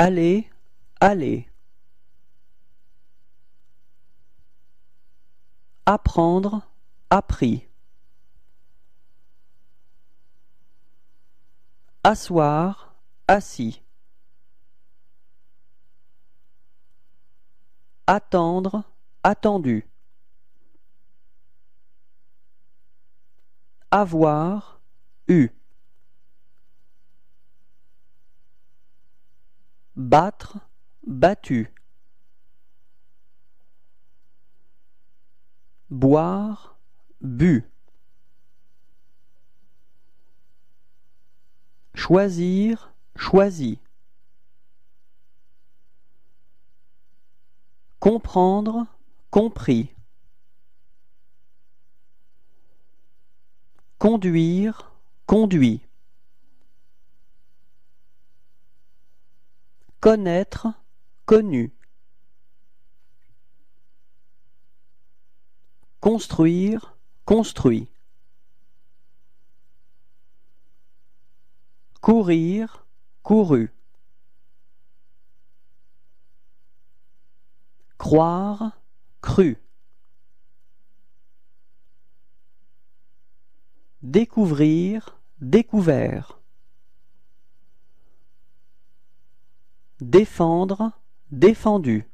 Allez, allez. Apprendre, appris. Asseoir, assis. Attendre, attendu. Avoir, eu. Battre, battu. Boire, bu. Choisir, choisi. Comprendre, compris. Conduire, conduit. Connaître, connu. Construire, construit. Courir, couru. Croire, cru. Découvrir, découvert. Défendre, défendu.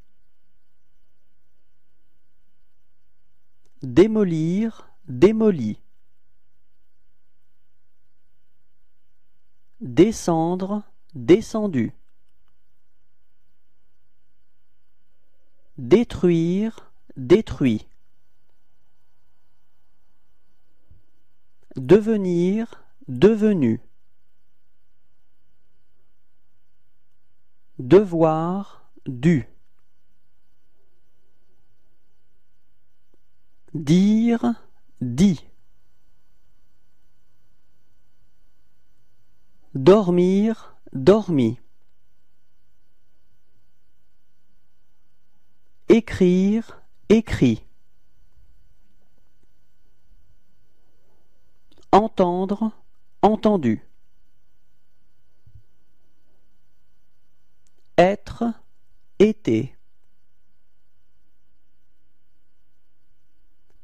Démolir, démoli. Descendre, descendu. Détruire, détruit. Devenir, devenu. Devoir, dû. Dire, dit. Dormir, dormi. Écrire, écrit. Entendre, entendu. Être, été.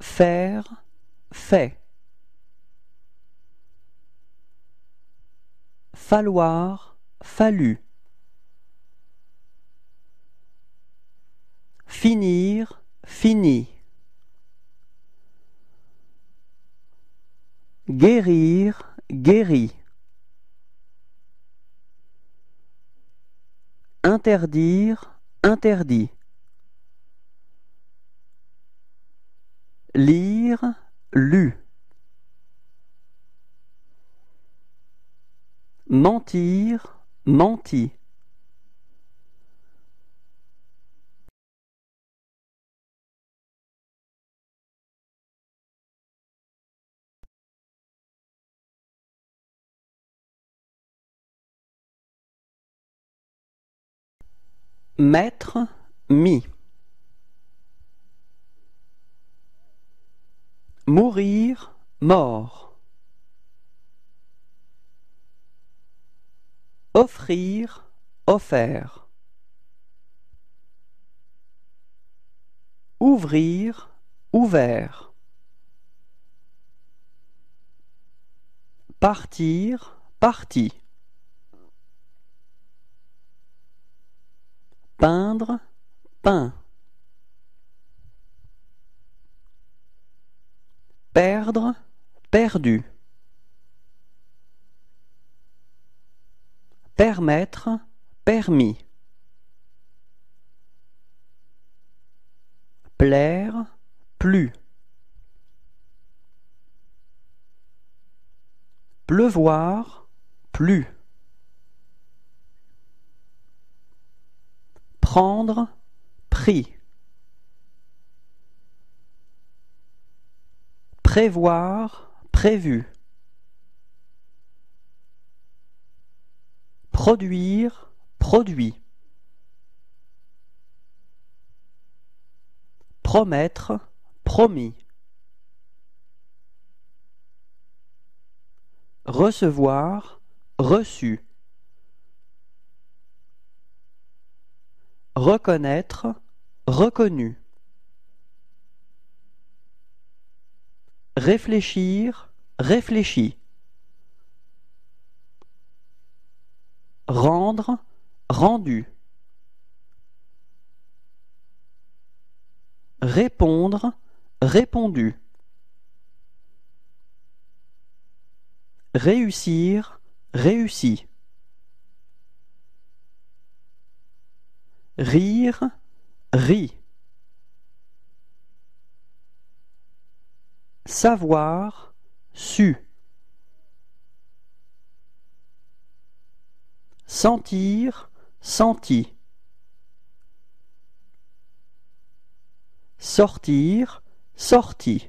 Faire, fait. Falloir, fallu. Finir, fini. Guérir, guéri. Interdire, interdit. Lire, lu. Mentir, menti. Mettre, mis. Mourir, mort. Offrir, offert. Ouvrir, ouvert. Partir, parti. Peindre, peint. Perdre, perdu. Permettre, permis. Plaire, plu. Pleuvoir, plu. Prendre, pris. Prévoir, prévu. Produire, produit. Promettre, promis. Recevoir, reçu. reconnaître, reconnu. Réfléchir, réfléchi. Rendre, rendu. Répondre, répondu. Réussir, réussi. Rire, ri. Savoir, su. Sentir, senti. Sortir, sorti.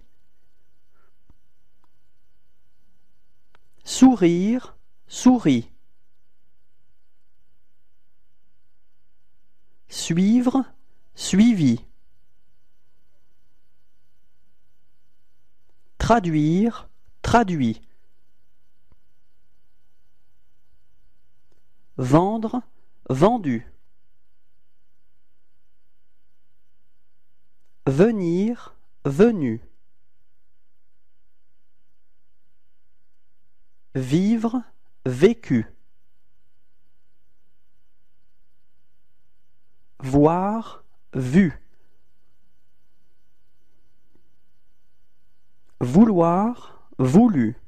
Sourire, souris. Suivre, suivi. Traduire, traduit. Vendre, vendu. Venir, venu. Vivre, vécu. Voir, vu. Vouloir, voulu.